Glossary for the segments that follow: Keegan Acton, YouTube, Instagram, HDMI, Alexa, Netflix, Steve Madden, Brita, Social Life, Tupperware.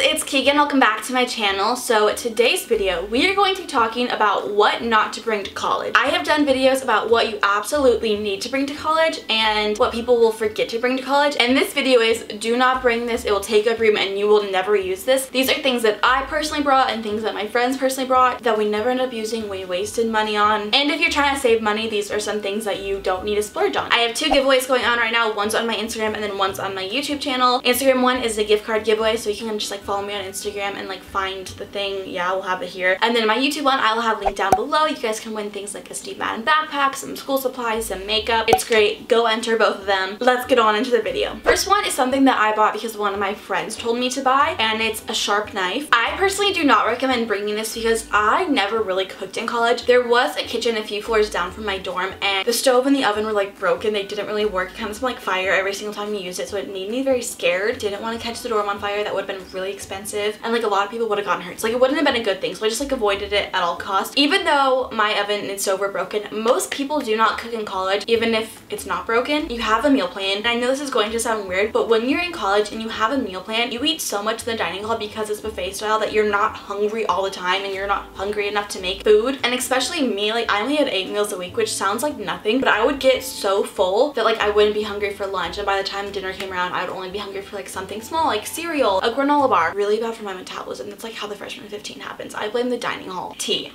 it's Keegan. Welcome back to my channel. So today's video, we are going to be talking about what not to bring to college. I have done videos about what you absolutely need to bring to college and what people will forget to bring to college. And this video is, do not bring this. It will take up room and you will never use this. These are things that I personally brought and things that my friends personally brought that we never ended up using, we wasted money on. And if you're trying to save money, these are some things that you don't need to splurge on. I have two giveaways going on right now. One's on my Instagram and then one's on my YouTube channel. Instagram one is a gift card giveaway, so you can just like follow me on Instagram and like find the thing. Yeah, we'll have it here. And then my YouTube one, I will have linked down below. You guys can win things like a Steve Madden backpack, some school supplies, some makeup. It's great. Go enter both of them. Let's get on into the video. First one is something that I bought because one of my friends told me to buy, and it's a sharp knife. I personally do not recommend bringing this because I never really cooked in college. There was a kitchen a few floors down from my dorm, and the stove and the oven were like broken. They didn't really work. It kind of smelled like fire every single time you used it, so it made me very scared. Didn't want to catch the dorm on fire. That would have been really expensive, and like a lot of people would have gotten hurt, so like it wouldn't have been a good thing. So I just like avoided it at all costs. Even though my oven and stove were broken, most people do not cook in college. Even if it's not broken, you have a meal plan. And I know this is going to sound weird, but when you're in college and you have a meal plan, you eat so much in the dining hall because it's buffet style that you're not hungry all the time, and you're not hungry enough to make food. And especially me, like I only had 8 meals a week, which sounds like nothing, but I would get so full that like I wouldn't be hungry for lunch, and by the time dinner came around, I would only be hungry for like something small, like cereal, a granola bar. Really bad for my metabolism. That's like how the freshman 15 happens. I blame the dining hall tea.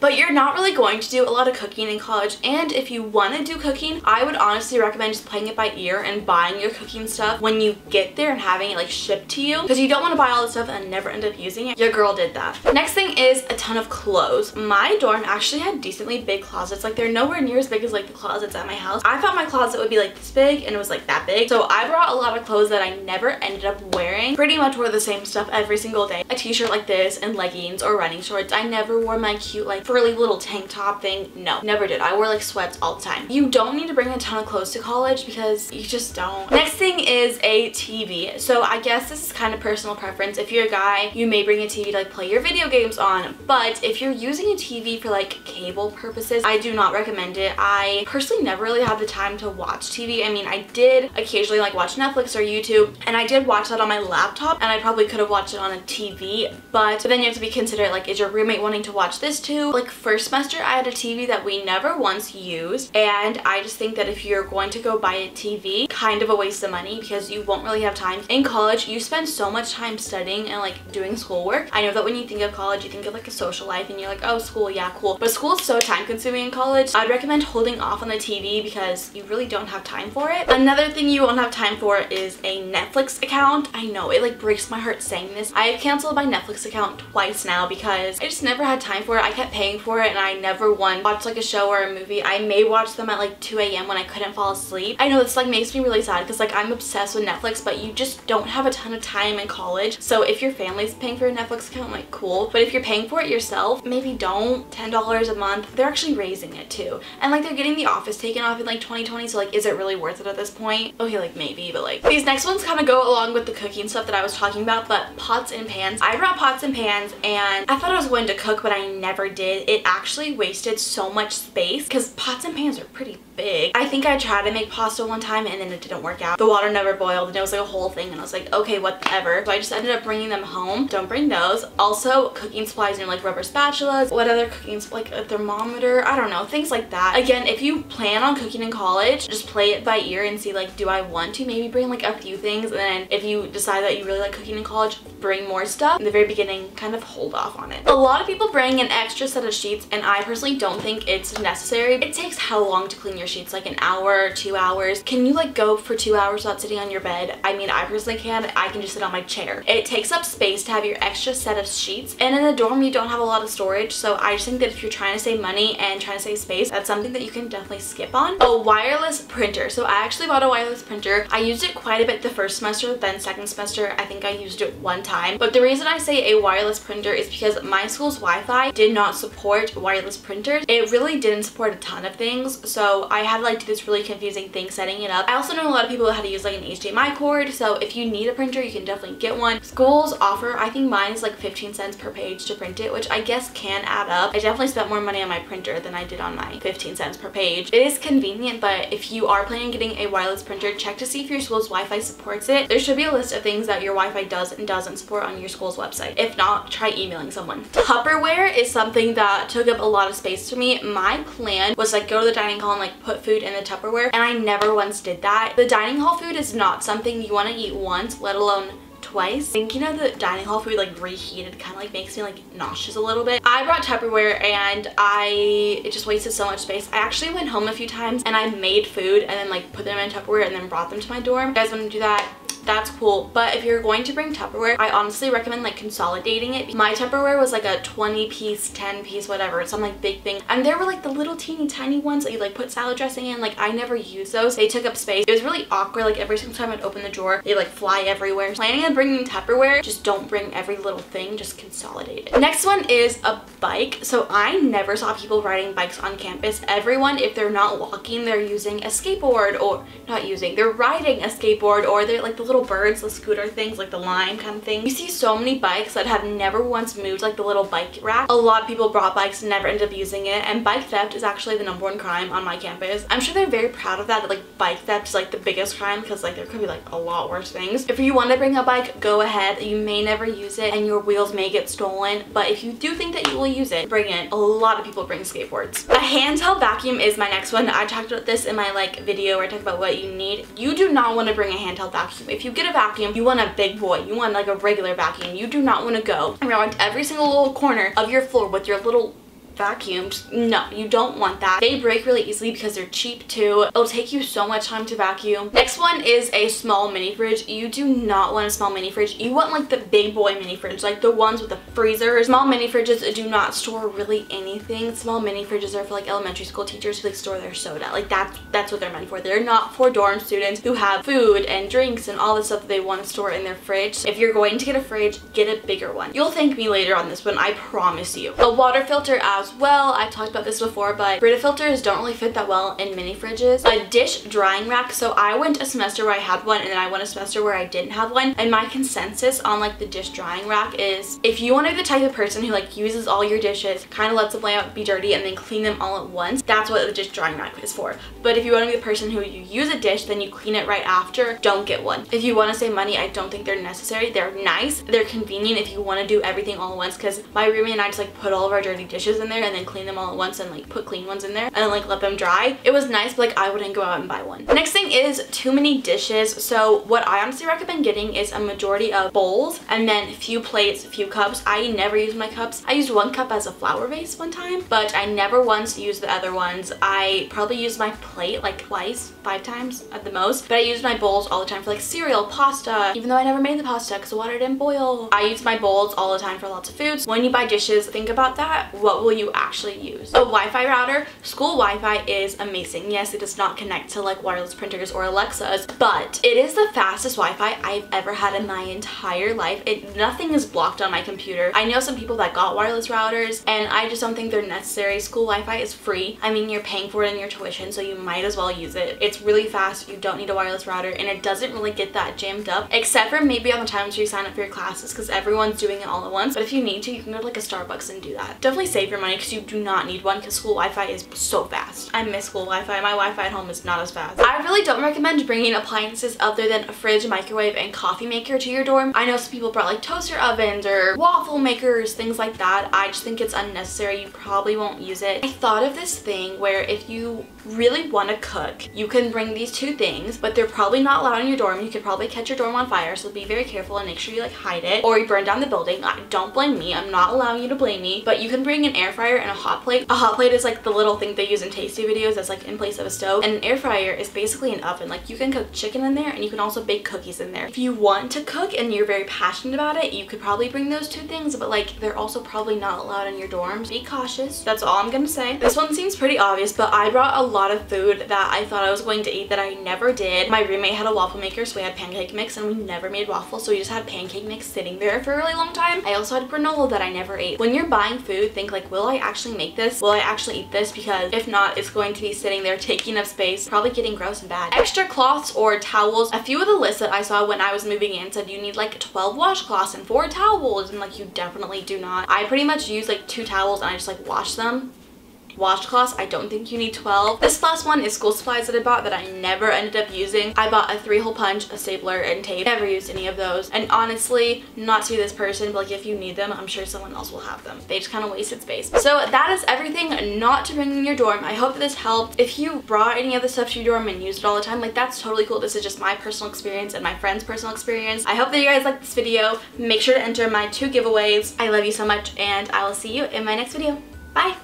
But you're not really going to do a lot of cooking in college, and if you want to do cooking, I would honestly recommend just playing it by ear and buying your cooking stuff when you get there and having it like shipped to you, because you don't want to buy all the stuff and never end up using it. Your girl did that. Next thing is a ton of clothes. My dorm actually had decently big closets. Like they're nowhere near as big as like the closets at my house. I thought my closet would be like this big, and it was like that big. So I brought a lot of clothes that I never ended up wearing. Pretty much wore the same stuff every single day. A t-shirt like this and leggings or running shorts. I never wore my cute like curly little tank top thing. No, never did. I wore like sweats all the time. You don't need to bring a ton of clothes to college because you just don't. Next thing is a TV. So I guess this is kind of personal preference. If you're a guy, you may bring a TV to like play your video games on, but if you're using a TV for like cable purposes, I do not recommend it. I personally never really had the time to watch TV. I mean, I did occasionally like watch Netflix or YouTube, and I did watch that on my laptop, and I probably could have watched it on a TV, but then you have to be considerate, like is your roommate wanting to watch this too? Like first semester I had a TV that we never once used, and I just think that if you're going to go buy a TV, kind of a waste of money because you won't really have time. In college you spend so much time studying and like doing schoolwork. I know that when you think of college you think of like a social life and you're like, oh school, yeah cool, but school is so time consuming in college. I'd recommend holding off on the TV because you really don't have time for it. Another thing you won't have time for is a Netflix account. I know it like breaks my heart saying this. I have canceled my Netflix account twice now because I just never had time for it. I kept paying for it, and I never once watched like a show or a movie. I may watch them at like 2 a.m. when I couldn't fall asleep. I know this like makes me really sad because like I'm obsessed with Netflix, but you just don't have a ton of time in college. So if your family's paying for your Netflix account, like cool, but if you're paying for it yourself, maybe don't. $10 a month. They're actually raising it too, and like they're getting The Office taken off in like 2020, so like is it really worth it at this point? Okay, like maybe, but like these next ones kind of go along with the cooking stuff that I was talking about, but pots and pans. I brought pots and pans, and I thought I was going to cook, but I never did. It actually wasted so much space because pots and pans are pretty big. I think I tried to make pasta one time and then it didn't work out. The water never boiled and it was like a whole thing, and I was like, okay, whatever. So I just ended up bringing them home. Don't bring those. Also, cooking supplies, you know, like rubber spatulas, what other cooking, like a thermometer, I don't know, things like that. Again, if you plan on cooking in college, just play it by ear and see like, do I want to? Maybe bring like a few things, and then if you decide that you really like cooking in college, bring more stuff. In the very beginning, kind of hold off on it. A lot of people bring an extra set of sheets, and I personally don't think it's necessary. It takes how long to clean your sheets? Like an hour, 2 hours? Can you like go for 2 hours without sitting on your bed? I mean, I personally can. I can just sit on my chair. It takes up space to have your extra set of sheets, and in a dorm you don't have a lot of storage, so I just think that if you're trying to save money and trying to save space, that's something that you can definitely skip on. A wireless printer. So I actually bought a wireless printer. I used it quite a bit the first semester, then second semester I think I used it one time. But the reason I say a wireless printer is because my school's Wi-Fi did not support wireless printers. It really didn't support a ton of things, so I had like this really confusing thing setting it up. I also know a lot of people that had to use like an HDMI cord, so if you need a printer you can definitely get one. Schools offer, I think mine is like 15 cents per page to print it, which I guess can add up. I definitely spent more money on my printer than I did on my 15 cents per page. It is convenient, but if you are planning on getting a wireless printer, check to see if your school's Wi-Fi supports it. There should be a list of things that your Wi-Fi does and doesn't support on your school's website. If not, try emailing someone. Tupperware is something that took up a lot of space for me. My plan was like go to the dining hall and like put food in the Tupperware, and I never once did that. The dining hall food is not something you want to eat once, let alone twice. Thinking of the dining hall food like reheated kind of like makes me like nauseous a little bit. I brought Tupperware and it just wasted so much space. I actually went home a few times and I made food and then like put them in Tupperware and then brought them to my dorm. If you guys want to do that, that's cool, but if you're going to bring Tupperware, I honestly recommend like consolidating it. My Tupperware was like a 20-piece, 10-piece, whatever, some like big thing, and there were like the little teeny tiny ones that you like put salad dressing in. Like I never used those. They took up space. It was really awkward. Like every single time I'd open the drawer, they like fly everywhere. Planning on bringing Tupperware, just don't bring every little thing, just consolidate it. Next one is a bike. So I never saw people riding bikes on campus. Everyone, if they're not walking, they're using a skateboard, or not using, they're riding a skateboard, or they're like the little birds, the scooter things, like the Lime kind of thing. You see so many bikes that have never once moved like the little bike rack. A lot of people brought bikes and never ended up using it, and bike theft is actually the #1 crime on my campus. I'm sure they're very proud of that like bike theft is like the biggest crime, because like there could be like a lot worse things. If you want to bring a bike, go ahead. You may never use it and your wheels may get stolen, but if you do think that you will use it, bring it. A lot of people bring skateboards. A handheld vacuum is my next one. I talked about this in my like video where I talk about what you need. You do not want to bring a handheld vacuum. If you get a vacuum, you want a big boy. You want like a regular vacuum. You do not want to go around every single little corner of your floor with your little vacuum. No, you don't want that. They break really easily because they're cheap too. It'll take you so much time to vacuum. Next one is a small mini fridge. You do not want a small mini fridge. You want like the big boy mini fridge, like the ones with the freezer. Small mini fridges do not store really anything. Small mini fridges are for like elementary school teachers who like store their soda. Like that's what they're meant for. They're not for dorm students who have food and drinks and all the stuff that they want to store in their fridge. So if you're going to get a fridge, get a bigger one. You'll thank me later on this one, I promise you. A water filter as well. I've talked about this before, but Brita filters don't really fit that well in mini fridges. A dish drying rack. So I went a semester where I had one, and then I went a semester where I didn't have one, and my consensus on like the dish drying rack is if you want to be the type of person who like uses all your dishes, kind of lets them lay out, be dirty, and then clean them all at once, that's what the dish drying rack is for. But if you want to be the person who you use a dish then you clean it right after, don't get one. If you want to save money, I don't think they're necessary. They're nice, they're convenient if you want to do everything all at once, because my roommate and I just like put all of our dirty dishes in there and then clean them all at once and like put clean ones in there and then like let them dry. It was nice, but like I wouldn't go out and buy one. Next thing is too many dishes. So what I honestly recommend getting is a majority of bowls and then few plates, few cups. I never use my cups. I used one cup as a flower vase one time, but I never once used the other ones. I probably used my plate like twice, 5 times at the most, but I used my bowls all the time for like cereal, pasta, even though I never made the pasta because the water didn't boil. I use my bowls all the time for lots of foods. When you buy dishes, think about that. What will you actually use? A Wi-Fi router. School Wi-Fi is amazing. Yes, it does not connect to like wireless printers or Alexas, but it is the fastest Wi-Fi I've ever had in my entire life. Nothing is blocked on my computer. I know some people that got wireless routers and I just don't think they're necessary. School Wi-Fi is free. I mean, you're paying for it in your tuition, so you might as well use it. It's really fast. You don't need a wireless router and it doesn't really get that jammed up, except for maybe on the times where you sign up for your classes because everyone's doing it all at once. But if you need to, you can go to like a Starbucks and do that. Definitely save your money because you do not need one, because school Wi-Fi is so fast. I miss school Wi-Fi. My Wi-Fi at home is not as fast. I really don't recommend bringing appliances other than a fridge, microwave, and coffee maker to your dorm. I know some people brought like toaster ovens or waffle makers, things like that. I just think it's unnecessary. You probably won't use it. I thought of this thing where if you really want to cook, you can bring these 2 things, but they're probably not allowed in your dorm. You could probably catch your dorm on fire, so be very careful and make sure you like hide it or you burn down the building. Don't blame me. I'm not allowing you to blame me, but you can bring an air fryer and a hot plate. A hot plate is like the little thing they use in tasty videos that's like in place of a stove, and an air fryer is basically an oven. Like you can cook chicken in there and you can also bake cookies in there. If you want to cook and you're very passionate about it, you could probably bring those 2 things, but like they're also probably not allowed in your dorms. Be cautious. That's all I'm gonna say. This one seems pretty obvious, but I brought a lot of food that I thought I was going to eat that I never did. My roommate had a waffle maker, so we had pancake mix, and we never made waffles, so we just had pancake mix sitting there for a really long time. I also had granola that I never ate. When you're buying food, think like, will I actually make this? Will I actually eat this? Because if not, it's going to be sitting there taking up space, probably getting gross and bad. Extra cloths or towels. A few of the lists that I saw when I was moving in said you need like 12 washcloths and 4 towels, and like you definitely do not. I pretty much use like 2 towels and I just like wash them washcloths. I don't think you need 12. This last one is school supplies that I bought that I never ended up using. I bought a 3-hole punch, a stapler, and tape. Never used any of those. And honestly, not to this person, but like if you need them, I'm sure someone else will have them. They just kind of wasted space. So that is everything not to bring in your dorm. I hope that this helped. If you brought any of the stuff to your dorm and used it all the time, like that's totally cool. This is just my personal experience and my friend's personal experience. I hope that you guys liked this video. Make sure to enter my 2 giveaways. I love you so much, and I will see you in my next video. Bye!